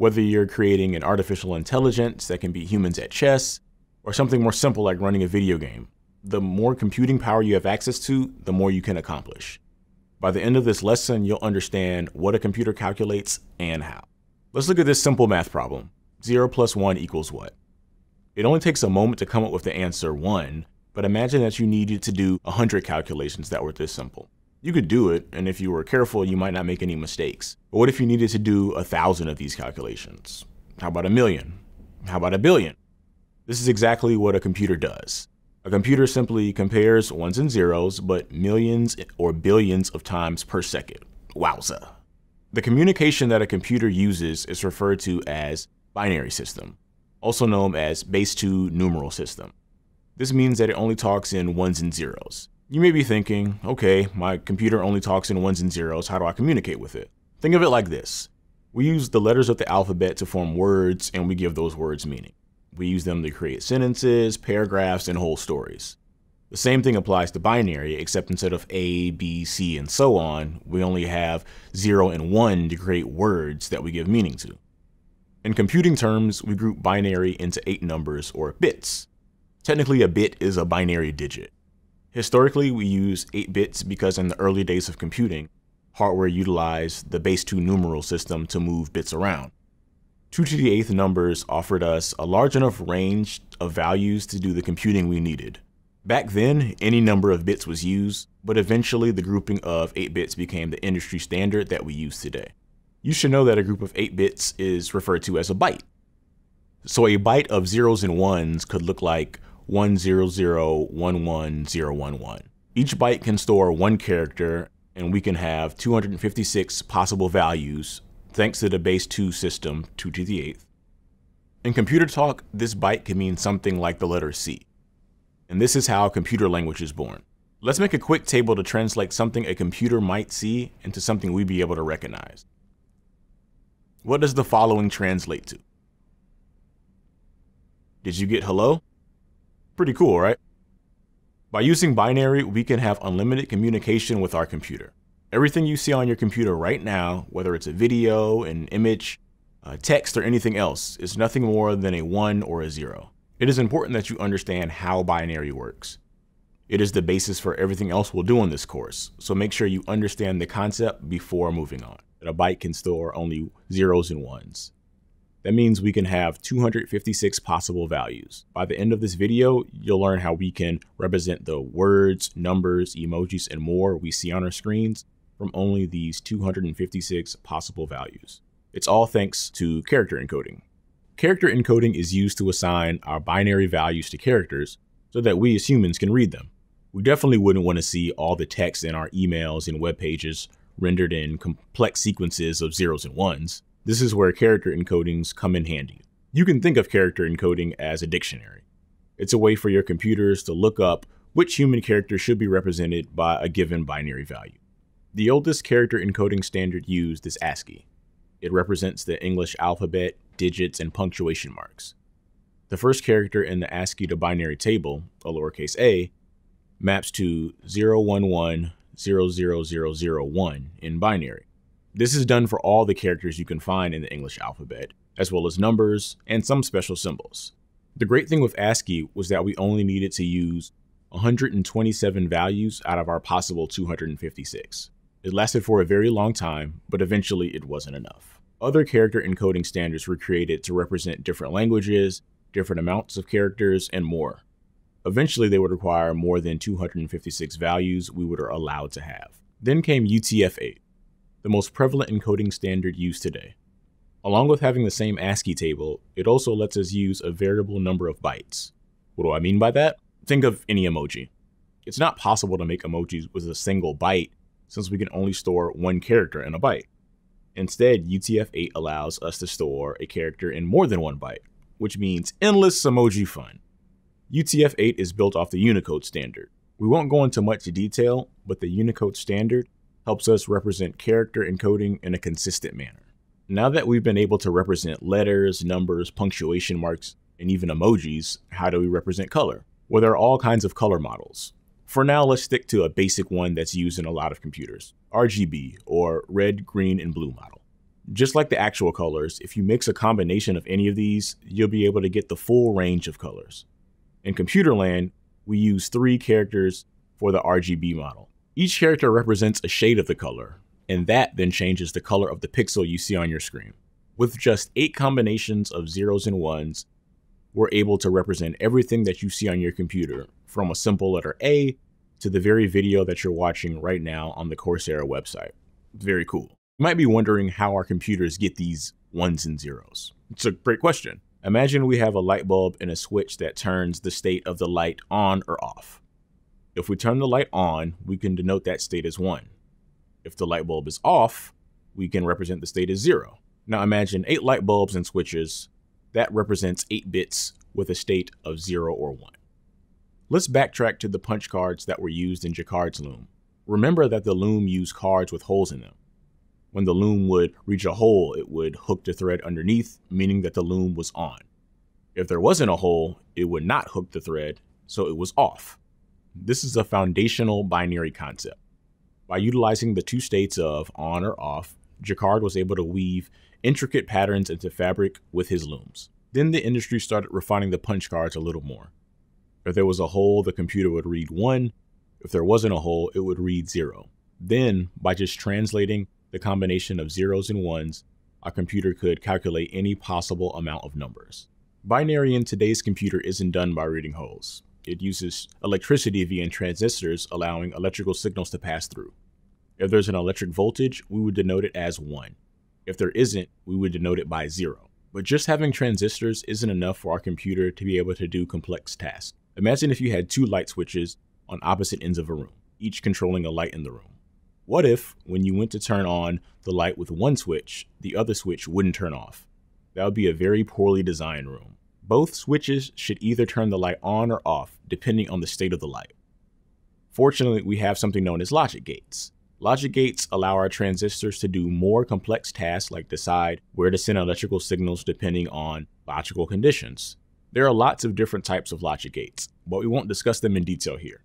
whether you're creating an artificial intelligence that can beat humans at chess, or something more simple like running a video game. The more computing power you have access to, the more you can accomplish. By the end of this lesson, you'll understand what a computer calculates and how. Let's look at this simple math problem. 0 plus 1 equals what? It only takes a moment to come up with the answer 1, but imagine that you needed to do 100 calculations that were this simple. You could do it, and if you were careful, you might not make any mistakes. But what if you needed to do 1,000 of these calculations? How about 1,000,000? How about 1,000,000,000? This is exactly what a computer does. A computer simply compares ones and zeros, but millions or billions of times per second. Wowza. The communication that a computer uses is referred to as binary system, also known as base 2 numeral system. This means that it only talks in ones and zeros. You may be thinking, okay, my computer only talks in ones and zeros, how do I communicate with it? Think of it like this. We use the letters of the alphabet to form words, and we give those words meaning. We use them to create sentences, paragraphs, and whole stories. The same thing applies to binary, except instead of A, B, C, and so on, we only have 0 and 1 to create words that we give meaning to. In computing terms, we group binary into 8 numbers or bits. Technically, a bit is a binary digit. Historically, we use 8 bits because in the early days of computing, hardware utilized the base 2 numeral system to move bits around. 2 to the 8th numbers offered us a large enough range of values to do the computing we needed. Back then, any number of bits was used, but eventually the grouping of 8 bits became the industry standard that we use today. You should know that a group of 8 bits is referred to as a byte. So a byte of 0s and 1s could look like 100110111. Each byte can store 1 character, and we can have 256 possible values thanks to the base 2 system, 2 to the 8th. In computer talk, this byte can mean something like the letter C. And this is how computer language is born. Let's make a quick table to translate something a computer might see into something we'd be able to recognize. What does the following translate to? Did you get hello? Pretty cool, right? By using binary, we can have unlimited communication with our computer. Everything you see on your computer right now, whether it's a video, an image, text, or anything else, is nothing more than a 1 or a 0. It is important that you understand how binary works. It is the basis for everything else we'll do in this course, so make sure you understand the concept before moving on. That a byte can store only 0s and 1s. That means we can have 256 possible values. By the end of this video, you'll learn how we can represent the words, numbers, emojis, and more we see on our screens from only these 256 possible values. It's all thanks to character encoding. Character encoding is used to assign our binary values to characters so that we as humans can read them. We definitely wouldn't want to see all the text in our emails and web pages rendered in complex sequences of 0s and 1s. This is where character encodings come in handy. You can think of character encoding as a dictionary. It's a way for your computers to look up which human character should be represented by a given binary value. The oldest character encoding standard used is ASCII. It represents the English alphabet, digits, and punctuation marks. The first character in the ASCII to binary table, a lowercase a, maps to 011 00001 in binary. This is done for all the characters you can find in the English alphabet, as well as numbers and some special symbols. The great thing with ASCII was that we only needed to use 127 values out of our possible 256. It lasted for a very long time, but eventually it wasn't enough. Other character encoding standards were created to represent different languages, different amounts of characters, and more. Eventually, they would require more than 256 values we were allowed to have. Then came UTF-8, the most prevalent encoding standard used today. Along with having the same ASCII table, it also lets us use a variable number of bytes. What do I mean by that? Think of any emoji. It's not possible to make emojis with a single byte, since we can only store 1 character in a byte. Instead, UTF-8 allows us to store a character in more than 1 byte, which means endless emoji fun. UTF-8 is built off the Unicode standard. We won't go into much detail, but the Unicode standard helps us represent character encoding in a consistent manner. Now that we've been able to represent letters, numbers, punctuation marks, and even emojis, how do we represent color? Well, there are all kinds of color models. For now, let's stick to a basic one that's used in a lot of computers, RGB, or red, green, and blue model. Just like the actual colors, if you mix a combination of any of these, you'll be able to get the full range of colors. In computer land, we use 3 characters for the RGB model. Each character represents a shade of the color, and that then changes the color of the pixel you see on your screen. With just 8 combinations of zeros and ones, we're able to represent everything that you see on your computer, from a simple letter A to the very video that you're watching right now on the Coursera website. Very cool. You might be wondering how our computers get these ones and zeros. It's a great question. Imagine we have a light bulb and a switch that turns the state of the light on or off. If we turn the light on, we can denote that state as 1. If the light bulb is off, we can represent the state as 0. Now imagine 8 light bulbs and switches. That represents 8 bits with a state of 0 or 1. Let's backtrack to the punch cards that were used in Jacquard's loom. Remember that the loom used cards with holes in them. When the loom would reach a hole, it would hook the thread underneath, meaning that the loom was on. If there wasn't a hole, it would not hook the thread, so it was off. This is a foundational binary concept. By utilizing the 2 states of on or off, Jacquard was able to weave intricate patterns into fabric with his looms. Then the industry started refining the punch cards a little more. If there was a hole, the computer would read 1. If there wasn't a hole, it would read 0. Then, by just translating the combination of zeros and ones, a computer could calculate any possible amount of numbers. Binary in today's computer isn't done by reading holes. It uses electricity via transistors, allowing electrical signals to pass through. If there's an electric voltage, we would denote it as 1. If there isn't, we would denote it by 0. But just having transistors isn't enough for our computer to be able to do complex tasks. Imagine if you had 2 light switches on opposite ends of a room, each controlling a light in the room. What if, when you went to turn on the light with one switch, the other switch wouldn't turn off? That would be a very poorly designed room. Both switches should either turn the light on or off, depending on the state of the light. Fortunately, we have something known as logic gates. Logic gates allow our transistors to do more complex tasks, like decide where to send electrical signals depending on logical conditions. There are lots of different types of logic gates, but we won't discuss them in detail here.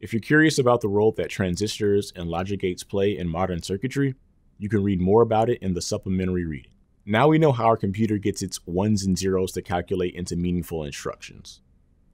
If you're curious about the role that transistors and logic gates play in modern circuitry, you can read more about it in the supplementary reading. Now we know how our computer gets its ones and zeros to calculate into meaningful instructions.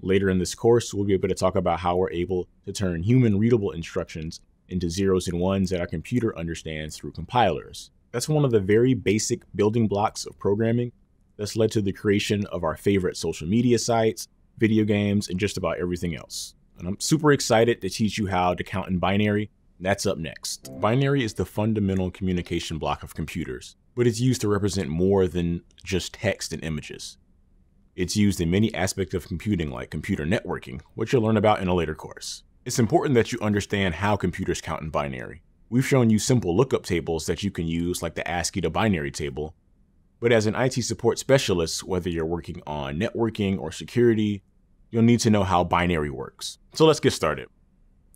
Later in this course, we'll be able to talk about how we're able to turn human-readable instructions into zeros and ones that our computer understands through compilers. That's one of the very basic building blocks of programming that's led to the creation of our favorite social media sites, video games, and just about everything else. And I'm super excited to teach you how to count in binary. That's up next. Binary is the fundamental communication block of computers, but it's used to represent more than just text and images. It's used in many aspects of computing, like computer networking, which you'll learn about in a later course. It's important that you understand how computers count in binary. We've shown you simple lookup tables that you can use, like the ASCII to binary table. But as an IT support specialist, whether you're working on networking or security, you'll need to know how binary works. So let's get started.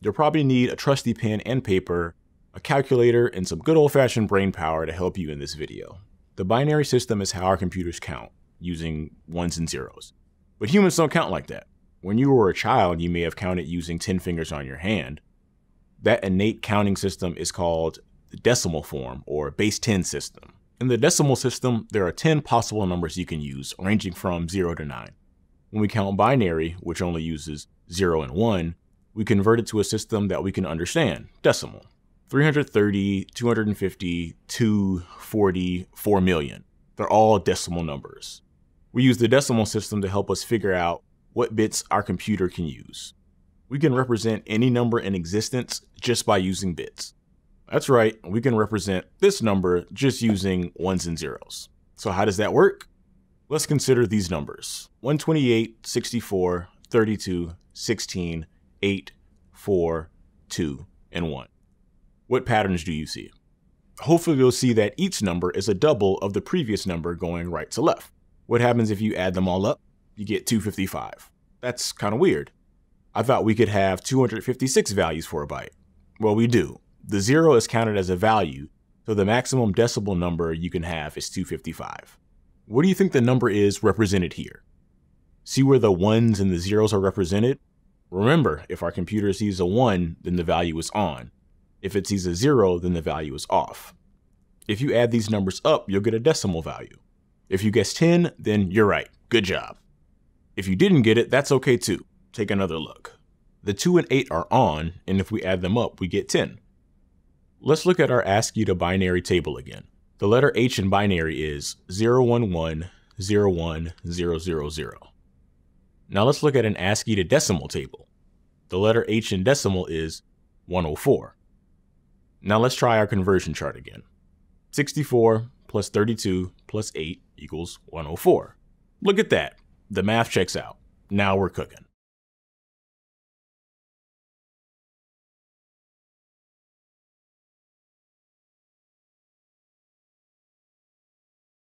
You'll probably need a trusty pen and paper, a calculator, and some good old-fashioned brain power to help you in this video. The binary system is how our computers count, using ones and zeros. But humans don't count like that. When you were a child, you may have counted using 10 fingers on your hand. That innate counting system is called the decimal form, or base 10 system. In the decimal system, there are 10 possible numbers you can use, ranging from 0 to 9. When we count binary, which only uses 0 and 1, we convert it to a system that we can understand, decimal. 330, 250, 2, 40, 4 million. They're all decimal numbers. We use the decimal system to help us figure out what bits our computer can use. We can represent any number in existence just by using bits. That's right, we can represent this number just using ones and zeros. So how does that work? Let's consider these numbers: 128, 64, 32, 16, 8, 4, 2, and 1. What patterns do you see? Hopefully you'll see that each number is a double of the previous number going right to left. What happens if you add them all up? You get 255. That's kind of weird. I thought we could have 256 values for a byte. Well, we do. The zero is counted as a value, so the maximum decimal number you can have is 255. What do you think the number is represented here? See where the ones and the zeros are represented? Remember, if our computer sees a 1, then the value is on. If it sees a 0, then the value is off. If you add these numbers up, you'll get a decimal value. If you guessed 10, then you're right. Good job. If you didn't get it, that's okay too. Take another look. The 2 and 8 are on, and if we add them up, we get 10. Let's look at our ASCII to binary table again. The letter H in binary is 011 01000. Now let's look at an ASCII to decimal table. The letter H in decimal is 104. Now let's try our conversion chart again. 64 plus 32 plus 8 equals 104. Look at that. The math checks out. Now we're cooking.